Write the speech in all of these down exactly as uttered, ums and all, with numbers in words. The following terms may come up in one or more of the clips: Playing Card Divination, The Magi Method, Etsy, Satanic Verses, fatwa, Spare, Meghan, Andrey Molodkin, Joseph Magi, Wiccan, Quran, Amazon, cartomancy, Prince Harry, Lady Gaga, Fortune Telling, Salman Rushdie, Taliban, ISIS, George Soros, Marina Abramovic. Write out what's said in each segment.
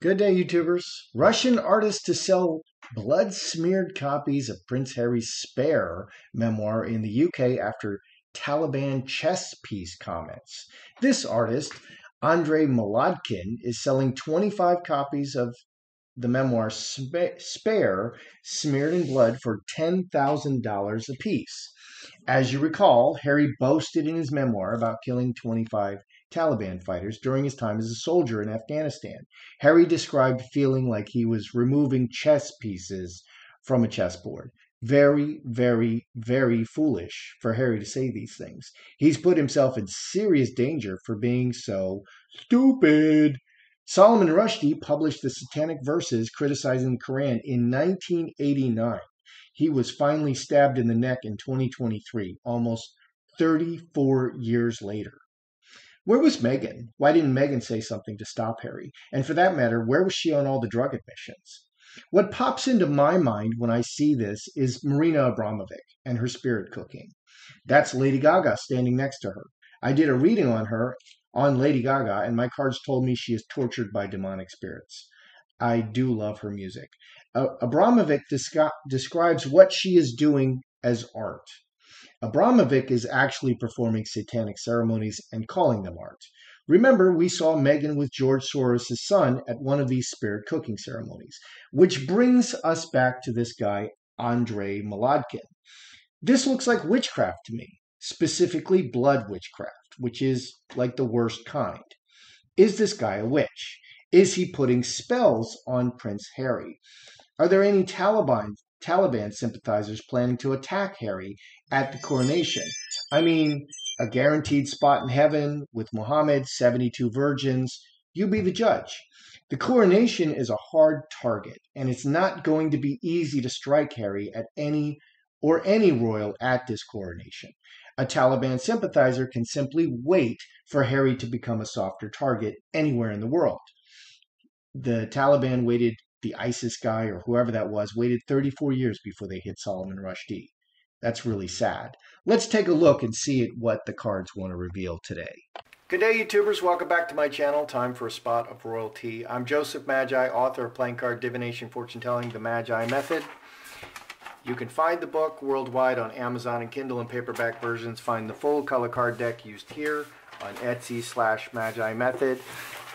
Good day, YouTubers. Russian artist to sell blood-smeared copies of Prince Harry's Spare memoir in the U K after Taliban chess piece comments. This artist, Andrey Molodkin, is selling twenty-five copies of the memoir Spare, smeared in blood, for ten thousand dollars apiece. As you recall, Harry boasted in his memoir about killing twenty-five Taliban fighters during his time as a soldier in Afghanistan. Harry described feeling like he was removing chess pieces from a chessboard. Very, very, very foolish for Harry to say these things. He's put himself in serious danger for being so stupid. Salman Rushdie published the Satanic Verses criticizing the Quran in nineteen eighty-nine. He was finally stabbed in the neck in twenty twenty-three, almost thirty-four years later. Where was Meghan? Why didn't Meghan say something to stop Harry? And for that matter, where was she on all the drug admissions? What pops into my mind when I see this is Marina Abramovic and her spirit cooking. That's Lady Gaga standing next to her. I did a reading on her, on Lady Gaga, and my cards told me she is tortured by demonic spirits. I do love her music. Uh, Abramovic desca- describes what she is doing as art. Abramovic is actually performing satanic ceremonies and calling them art. Remember, we saw Meghan with George Soros' son at one of these spirit cooking ceremonies, which brings us back to this guy, Andrey Molodkin. This looks like witchcraft to me, specifically blood witchcraft, which is like the worst kind. Is this guy a witch? Is he putting spells on Prince Harry? Are there any Taliban Taliban sympathizers planning to attack Harry at the coronation? I mean, a guaranteed spot in heaven with Muhammad, seventy-two virgins. You be the judge. The coronation is a hard target, and it's not going to be easy to strike Harry at any or any royal at this coronation. A Taliban sympathizer can simply wait for Harry to become a softer target anywhere in the world. The Taliban waited The ISIS guy, or whoever that was, waited thirty-four years before they hit Salman Rushdie. That's really sad. Let's take a look and see what the cards want to reveal today. Good day, YouTubers. Welcome back to my channel. Time for a spot of royalty. I'm Joseph Magi, author of Playing Card Divination, Fortune Telling, The Magi Method. You can find the book worldwide on Amazon and Kindle and paperback versions. Find the full color card deck used here on Etsy slash Magi Method.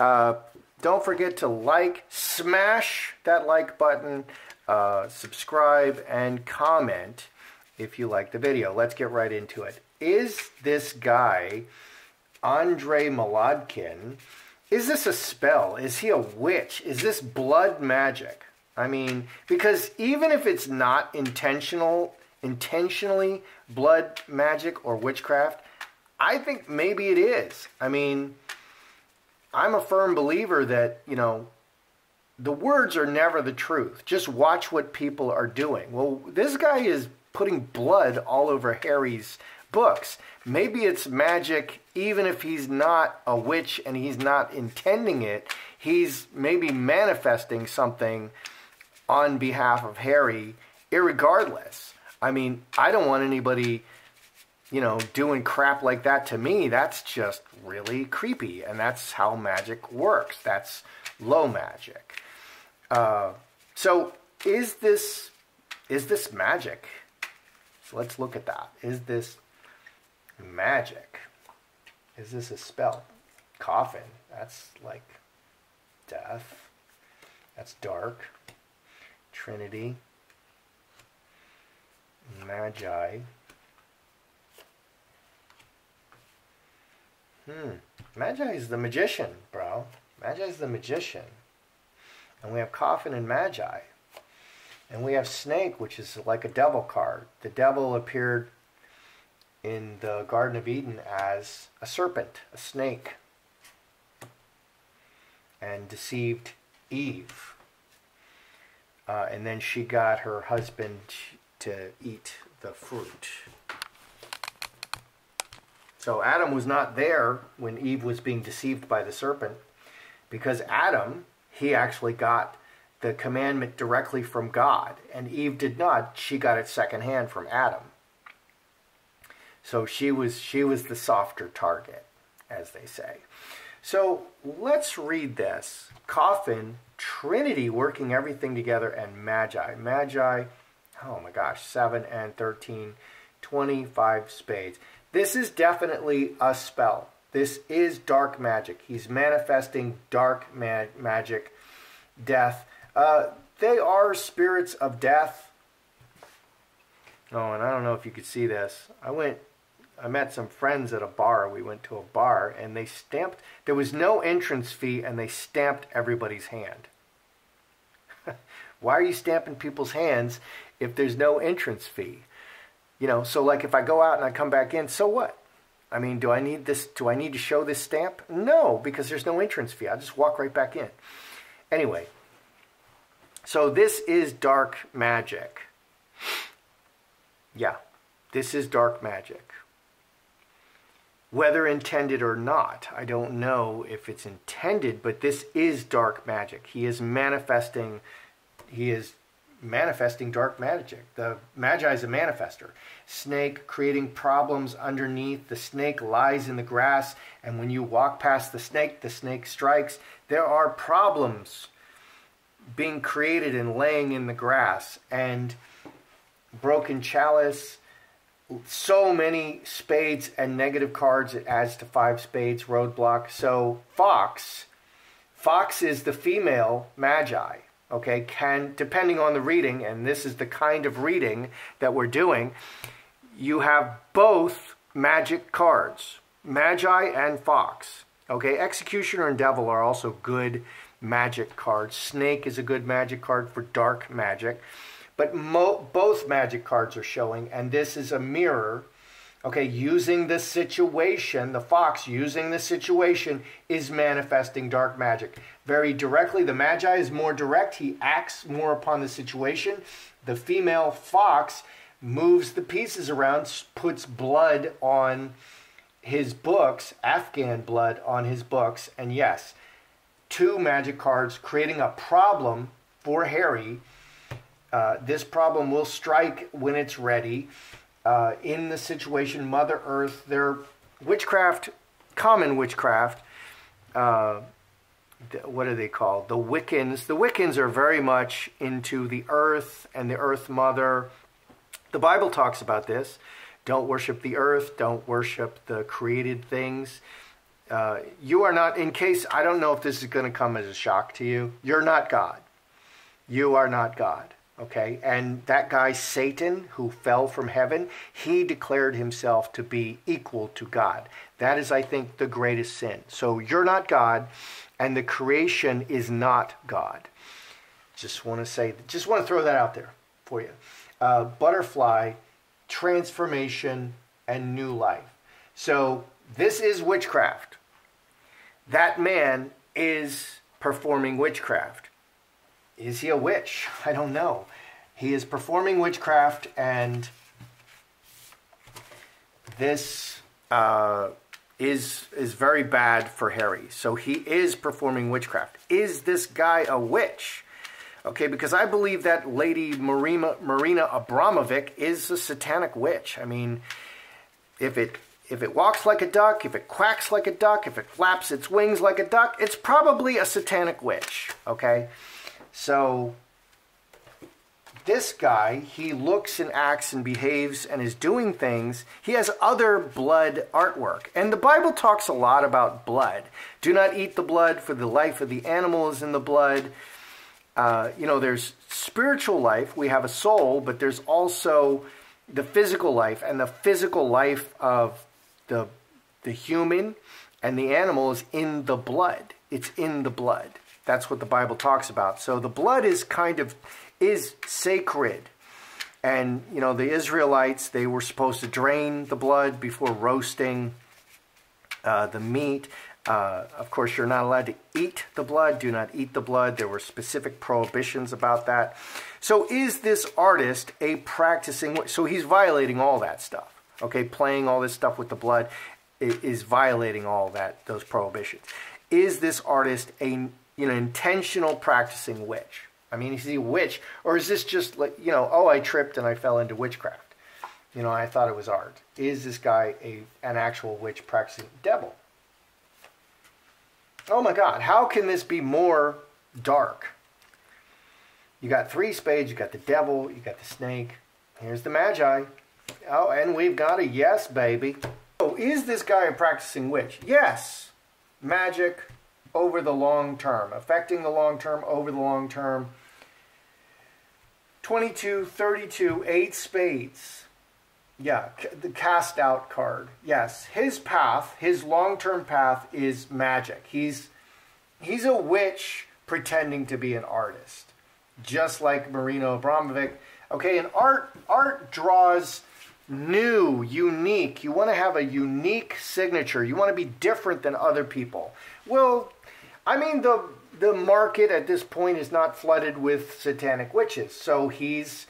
Uh, Don't forget to like, smash that like button, uh, subscribe, and comment if you like the video. Let's get right into it. Is this guy, Andrey Molodkin, is this a spell? Is he a witch? Is this blood magic? I mean, because even if it's not intentional, intentionally blood magic or witchcraft, I think maybe it is. I mean, I'm a firm believer that, you know, the words are never the truth. Just watch what people are doing. Well, this guy is putting blood all over Harry's books. Maybe it's magic, even if he's not a witch and he's not intending it. He's maybe manifesting something on behalf of Harry, irregardless. I mean, I don't want anybody, you know, doing crap like that to me. That's just really creepy, and that's how magic works. That's low magic. Uh, so is this, is this magic? So let's look at that. Is this magic? Is this a spell? Coffin. That's like death. That's dark. Trinity. Magi. Hmm. Magi is the magician, bro. Magi is the magician. And we have coffin and magi. And we have snake, which is like a devil card. The devil appeared in the Garden of Eden as a serpent, a snake, and deceived Eve. Uh, and then she got her husband to eat the fruit. So Adam was not there when Eve was being deceived by the serpent, because Adam, he actually got the commandment directly from God, and Eve did not. She got it secondhand from Adam. So she was she was the softer target, as they say. So let's read this. Coffin, Trinity working everything together, and Magi. Magi, oh my gosh, seven and thirteen, twenty-five spades. This is definitely a spell. This is dark magic. He's manifesting dark ma magic, death. Uh, they are spirits of death. Oh, and I don't know if you could see this. I went... I met some friends at a bar. We went to a bar and they stamped, there was no entrance fee, and they stamped everybody's hand. Why are you stamping people's hands if there's no entrance fee? You know, so like if I go out and I come back in, so what? I mean, do I need this, do I need to show this stamp? No, because there's no entrance fee. I'll just walk right back in. Anyway, so this is dark magic. Yeah, this is dark magic. Whether intended or not, I don't know if it's intended, but this is dark magic. He is manifesting, he is manifesting dark magic. The Magi is a manifester. Snake creating problems underneath. The snake lies in the grass, and when you walk past the snake, the snake strikes. There are problems being created and laying in the grass, and broken chalice. So many spades and negative cards, it adds to five spades, roadblock. So Fox, Fox is the female Magi, okay? Can, depending on the reading, and this is the kind of reading that we're doing, you have both magic cards, Magi and Fox, okay? Executioner and Devil are also good magic cards. Snake is a good magic card for dark magic. But mo both magic cards are showing, and this is a mirror, okay, using the situation, the Fox using the situation is manifesting dark magic. Very directly, the Magi is more direct, he acts more upon the situation. The female Fox moves the pieces around, puts blood on his books, Afghan blood on his books, and yes, two magic cards creating a problem for Harry. Uh, this problem will strike when it's ready. Uh, in the situation, Mother Earth, their witchcraft, common witchcraft, uh, what are they called? The Wiccans. The Wiccans are very much into the earth and the earth mother. The Bible talks about this. Don't worship the earth. Don't worship the created things. Uh, you are not, in case, I don't know if this is going to come as a shock to you, you're not God. You are not God. Okay, and that guy, Satan, who fell from heaven, he declared himself to be equal to God. That is, I think, the greatest sin. So you're not God, and the creation is not God. Just want to say, just want to throw that out there for you. Uh, butterfly, transformation, and new life. So this is witchcraft. That man is performing witchcraft. Is he a witch? I don't know. He is performing witchcraft, and this uh, is, is very bad for Harry. So he is performing witchcraft. Is this guy a witch? Okay, because I believe that Lady Marina, Marina Abramovic is a satanic witch. I mean, if it, if it walks like a duck, if it quacks like a duck, if it flaps its wings like a duck, it's probably a satanic witch, okay? So this guy, he looks and acts and behaves and is doing things. He has other blood artwork. And the Bible talks a lot about blood. Do not eat the blood, for the life of the animal is in the blood. Uh, you know, there's spiritual life. We have a soul, but there's also the physical life. And the physical life of the, the human and the animal is in the blood. It's in the blood. That's what the Bible talks about. So the blood is kind of, is sacred. And, you know, the Israelites, they were supposed to drain the blood before roasting uh, the meat. Uh, of course, you're not allowed to eat the blood. Do not eat the blood. There were specific prohibitions about that. So is this artist a practicing, so he's violating all that stuff. Okay, playing all this stuff with the blood is violating all that, those prohibitions. Is this artist a, you know, intentional practicing witch? I mean, is he a witch? Or is this just like, you know, oh, I tripped and I fell into witchcraft. You know, I thought it was art. Is this guy a, an actual witch practicing devil? Oh my God, how can this be more dark? You got three spades, you got the devil, you got the snake. Here's the Magi. Oh, and we've got a yes, baby. So is this guy a practicing witch? Yes. Magic over the long term. Affecting the long term, over the long term. twenty-two, thirty-two, eight spades. Yeah, the cast out card. Yes, his path, his long-term path is magic. He's, he's a witch pretending to be an artist, just like Marina Abramovic. Okay, and art, art draws new, unique. You want to have a unique signature. You want to be different than other people. Well, I mean, the, the market at this point is not flooded with satanic witches, so he's...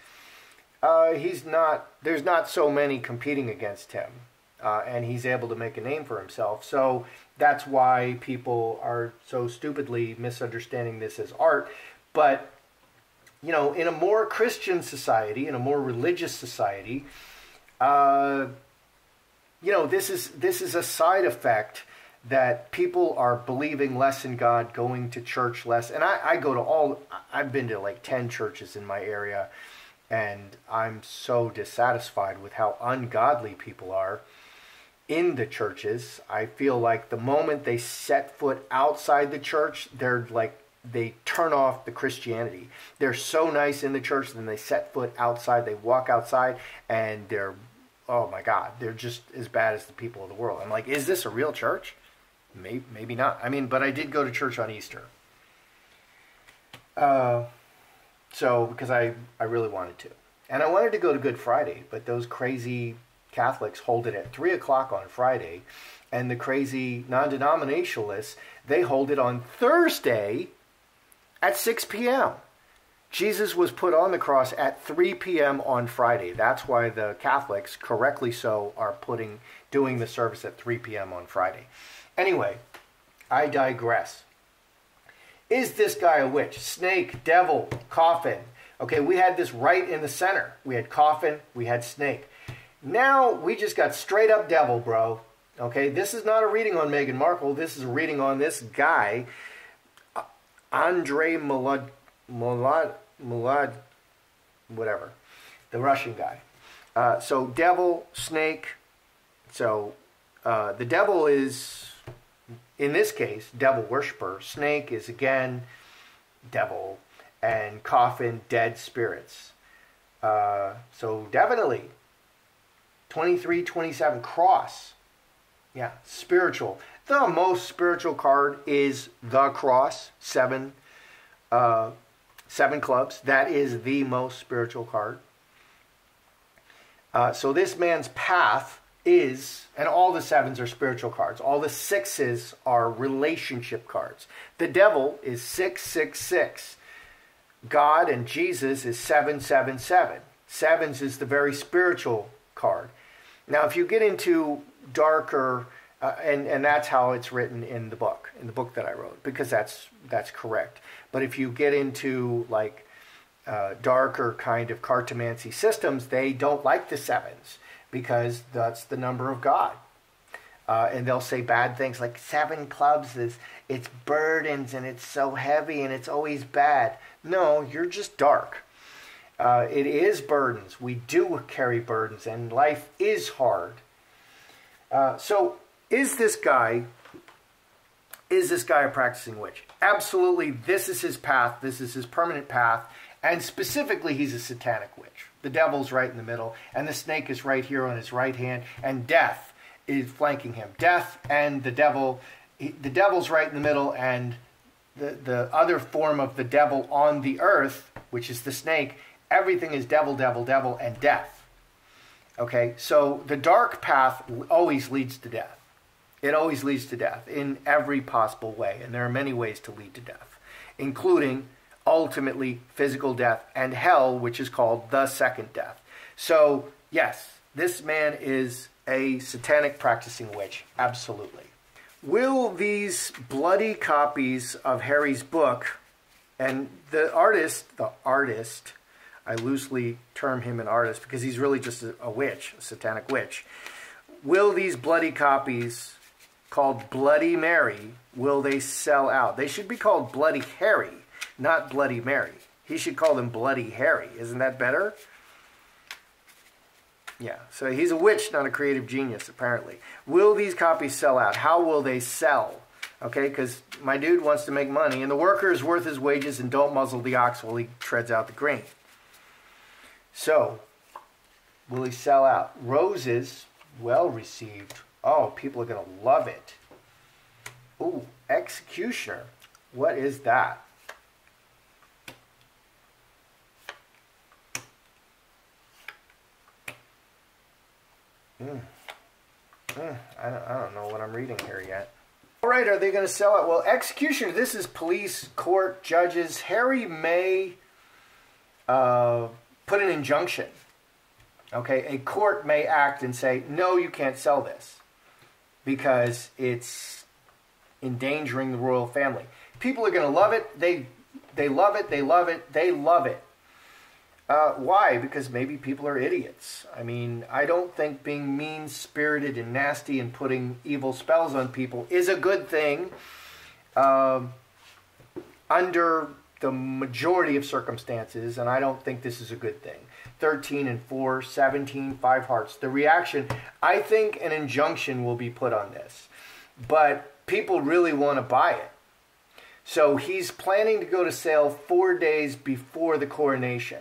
Uh, he's not, there's not so many competing against him, uh, and he's able to make a name for himself. So that's why people are so stupidly misunderstanding this as art. But, you know, in a more Christian society, in a more religious society, uh, you know, this is, this is a side effect that people are believing less in God, going to church less. And I, I go to all, I've been to like ten churches in my area. And I'm so dissatisfied with how ungodly people are in the churches. I feel like the moment they set foot outside the church, they're like, they turn off the Christianity. They're so nice in the church, then they set foot outside, they walk outside, and they're, oh my God, they're just as bad as the people of the world. I'm like, is this a real church? Maybe, maybe not. I mean, but I did go to church on Easter. Uh... So, because I, I really wanted to. And I wanted to go to Good Friday, but those crazy Catholics hold it at three o'clock on Friday, and the crazy non-denominationalists, they hold it on Thursday at six p m Jesus was put on the cross at three p m on Friday. That's why the Catholics, correctly so, are putting doing the service at three p m on Friday. Anyway, I digress. Is this guy a witch? Snake, devil, coffin. Okay, we had this right in the center. We had coffin, we had snake. Now we just got straight up devil, bro. Okay, this is not a reading on Meghan Markle. This is a reading on this guy, Andrey Molod, Molod, Molod, whatever, the Russian guy. Uh, so devil, snake. So uh, the devil is... in this case, devil worshiper. Snake is again devil, and coffin, dead spirits. Uh, so definitely, twenty-three, twenty-seven, cross. Yeah, spiritual. The most spiritual card is the cross, seven, uh, seven clubs. That is the most spiritual card. Uh, so this man's path is, and all the sevens are spiritual cards. All the sixes are relationship cards. The devil is six six six. God and Jesus is seven seven seven. Sevens is the very spiritual card. Now, if you get into darker, uh, and and that's how it's written in the book, in the book that I wrote, because that's that's correct. But if you get into like uh, darker kind of cartomancy systems, they don't like the sevens, because that's the number of God. Uh, and they'll say bad things like seven clubs is, it's burdens and it's so heavy and it's always bad. No, you're just dark. Uh, it is burdens. We do carry burdens and life is hard. Uh, so is this guy, is this guy a practicing witch? Absolutely, this is his path. This is his permanent path. And specifically, he's a satanic witch. The devil's right in the middle, and the snake is right here on his right hand, and death is flanking him. Death and the devil, the devil's right in the middle, and the, the other form of the devil on the earth, which is the snake, everything is devil, devil, devil, and death. Okay, so the dark path always leads to death. It always leads to death in every possible way, and there are many ways to lead to death, including ultimately physical death and hell, which is called the second death. So yes, this man is a satanic practicing witch, absolutely. Will these bloody copies of Harry's book, and the artist, the artist, I loosely term him an artist because he's really just a witch, a satanic witch, will these bloody copies called Bloody Mary, will they sell out? They should be called Bloody Harry, not Bloody Mary. He should call them Bloody Harry. Isn't that better? Yeah, so he's a witch, not a creative genius, apparently. Will these copies sell out? How will they sell? Okay, because my dude wants to make money, and the worker is worth his wages, and don't muzzle the ox while he treads out the grain. So, will he sell out? Roses, well received. Oh, people are going to love it. Ooh, executioner. What is that? Mm. Mm. I, don't, I don't know what I'm reading here yet. All right, are they going to sell it? Well, executioner, this is police, court, judges. Harry may uh, put an injunction. Okay, a court may act and say, no, you can't sell this because it's endangering the royal family. People are going to love it. They, they love it. They love it. They love it. Uh, why? Because maybe people are idiots. I mean, I don't think being mean-spirited and nasty and putting evil spells on people is a good thing uh, under the majority of circumstances, and I don't think this is a good thing. thirteen and four, seventeen, five hearts. The reaction, I think an injunction will be put on this, but people really want to buy it. So he's planning to go to sale four days before the coronation.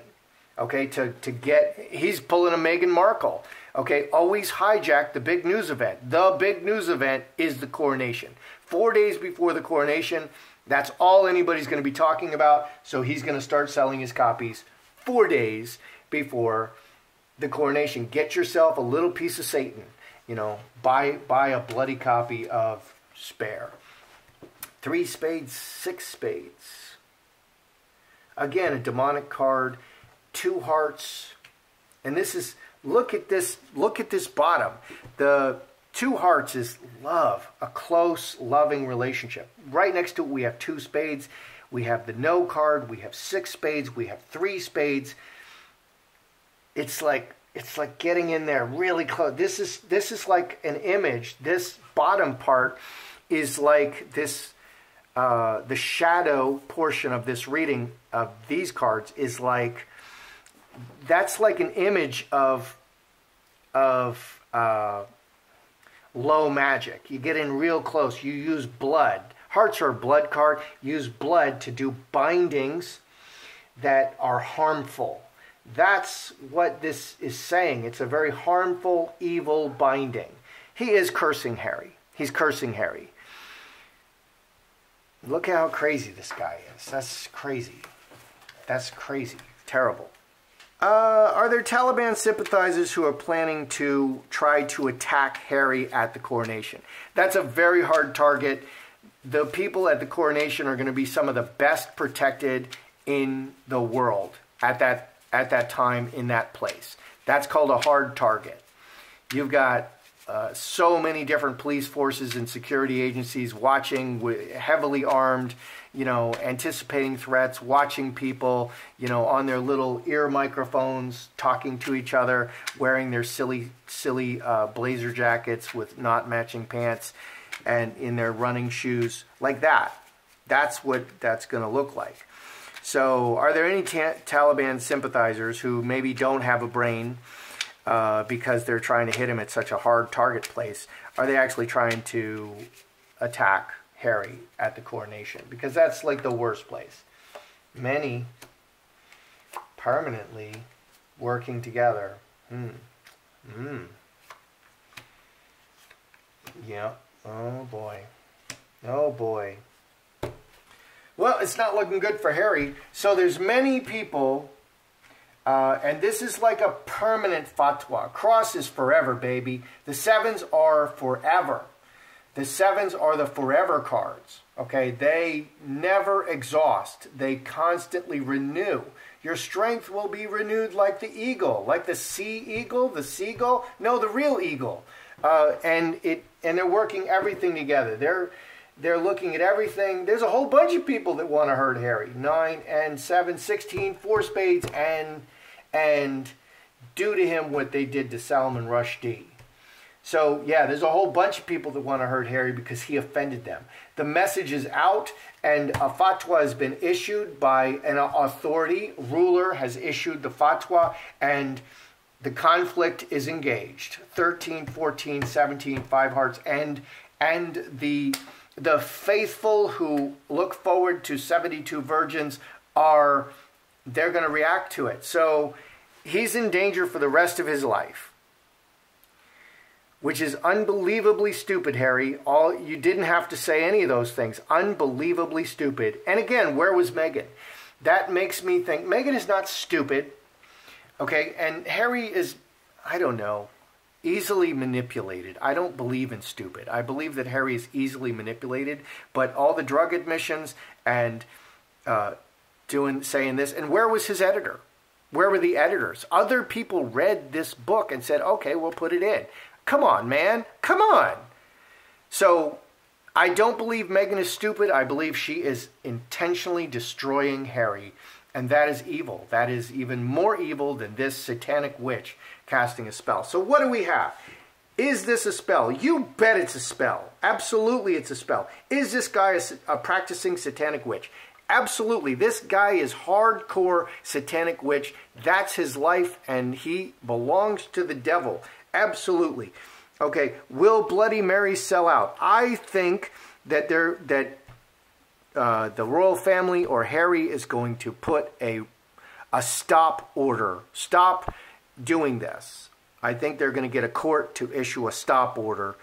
Okay, to, to get, he's pulling a Meghan Markle. Okay, always hijack the big news event. The big news event is the coronation. Four days before the coronation, that's all anybody's going to be talking about. So he's going to start selling his copies four days before the coronation. Get yourself a little piece of Satan. You know, buy, buy a bloody copy of Spare. Three spades, six spades. Again, a demonic card. Two hearts, and this is, look at this, look at this bottom. The two hearts is love, a close, loving relationship. Right next to it, we have two spades. We have the no card. We have six spades. We have three spades. It's like, it's like getting in there really close. This is, this is like an image. This bottom part is like this, uh, the shadow portion of this reading of these cards is like, that's like an image of of uh, low magic. You get in real close. You use blood. Hearts are a blood card. Use blood to do bindings that are harmful. That's what this is saying. It's a very harmful, evil binding. He is cursing Harry. He's cursing Harry. Look at how crazy this guy is. That's crazy. That's crazy. Terrible. Uh, are there Taliban sympathizers who are planning to try to attack Harry at the coronation? That's a very hard target. The people at the coronation are going to be some of the best protected in the world at that, at that time in that place. That's called a hard target. You've got uh, so many different police forces and security agencies watching, with, heavily armed, you know, anticipating threats, watching people, you know, on their little ear microphones, talking to each other, wearing their silly, silly uh, blazer jackets with not matching pants and in their running shoes like that. That's what that's going to look like. So are there any ta Taliban sympathizers who maybe don't have a brain uh, because they're trying to hit him at such a hard target place? Are they actually trying to attack Harry at the coronation? Because that's like the worst place. Many permanently working together. Hmm. Hmm. Yeah. Oh boy. Oh boy. Well, it's not looking good for Harry. So there's many people, uh, and this is like a permanent fatwa. Cross is forever, baby. The sevens are forever. The sevens are the forever cards, okay? They never exhaust. They constantly renew. Your strength will be renewed like the eagle, like the sea eagle, the seagull. No, the real eagle. Uh, and it and they're working everything together. They're, they're looking at everything. There's a whole bunch of people that want to hurt Harry. Nine and seven, sixteen, four spades, and, and do to him what they did to Salman Rushdie. So, yeah, there's a whole bunch of people that want to hurt Harry because he offended them. The message is out, and a fatwa has been issued by an authority. Ruler has issued the fatwa, and the conflict is engaged. thirteen, fourteen, seventeen, five hearts, and, and the, the faithful who look forward to seventy-two virgins are, they're going to react to it. So he's in danger for the rest of his life. Which is unbelievably stupid, Harry. All you didn't have to say any of those things. Unbelievably stupid. And again, where was Meghan? That makes me think Meghan is not stupid, okay? And Harry is, I don't know, easily manipulated. I don't believe in stupid. I believe that Harry is easily manipulated. But all the drug admissions and uh, doing saying this. And where was his editor? Where were the editors? Other people read this book and said, "Okay, we'll put it in." Come on, man. Come on. So I don't believe Meghan is stupid. I believe she is intentionally destroying Harry. And that is evil. That is even more evil than this satanic witch casting a spell. So what do we have? Is this a spell? You bet it's a spell. Absolutely it's a spell. Is this guy a, a practicing satanic witch? Absolutely. This guy is hardcore satanic witch. That's his life, and he belongs to the devil. Absolutely. Okay, will Bloody Mary sell out? I think that they're, that uh, the royal family or Harry is going to put a, a stop order. Stop doing this. I think they're going to get a court to issue a stop order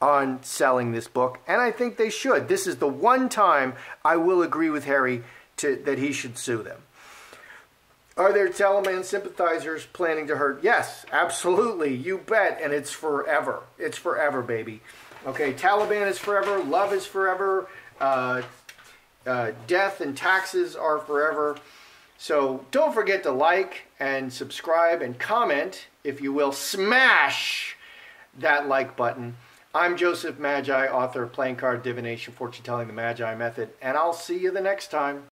on selling this book. And I think they should. This is the one time I will agree with Harry to, that he should sue them. Are there Taliban sympathizers planning to hurt? Yes, absolutely. You bet. And it's forever. It's forever, baby. Okay, Taliban is forever. Love is forever. Uh, uh, death and taxes are forever. So don't forget to like and subscribe and comment, if you will. Smash that like button. I'm Joseph Magi, author of Playing Card Divination, Fortune Telling, The Magi Method. And I'll see you the next time.